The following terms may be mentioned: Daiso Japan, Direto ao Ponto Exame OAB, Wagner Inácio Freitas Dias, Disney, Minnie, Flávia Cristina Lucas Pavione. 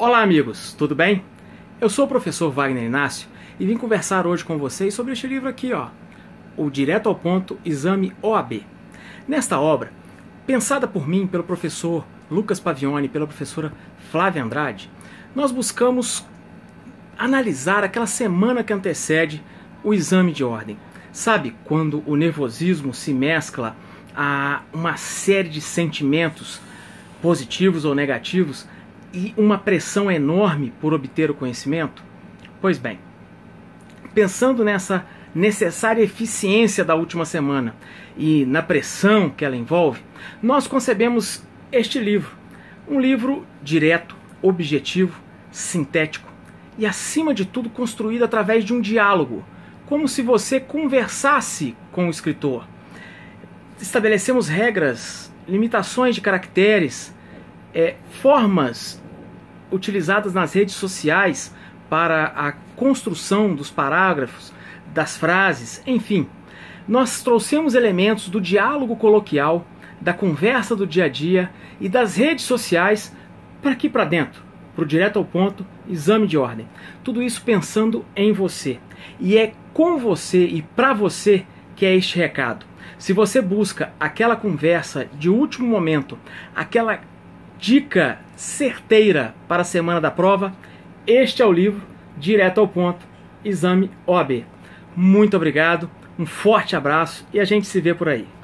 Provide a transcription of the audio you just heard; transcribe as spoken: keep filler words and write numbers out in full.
Olá amigos, tudo bem? Eu sou o professor Wagner Inácio e vim conversar hoje com vocês sobre este livro aqui, ó, o Direto ao Ponto Exame O A B. Nesta obra, pensada por mim, pelo professor Lucas Pavione e pela professora Flávia Andrade, nós buscamos analisar aquela semana que antecede o exame de ordem. Sabe quando o nervosismo se mescla a uma série de sentimentos positivos ou negativos e uma pressão enorme por obter o conhecimento? Pois bem, pensando nessa necessária eficiência da última semana e na pressão que ela envolve, nós concebemos este livro, um livro direto, objetivo, sintético e, acima de tudo, construído através de um diálogo, como se você conversasse com o escritor. Estabelecemos regras, limitações de caracteres, é, formas utilizadas nas redes sociais para a construção dos parágrafos, das frases, enfim. Nós trouxemos elementos do diálogo coloquial, da conversa do dia a dia e das redes sociais para aqui para dentro, para o direto ao ponto, exame de ordem. Tudo isso pensando em você. E é com você e para você que é este recado. Se você busca aquela conversa de último momento, aquela dica certeira para a semana da prova, este é o livro Direto ao Ponto, Exame O A B. Muito obrigado, um forte abraço e a gente se vê por aí.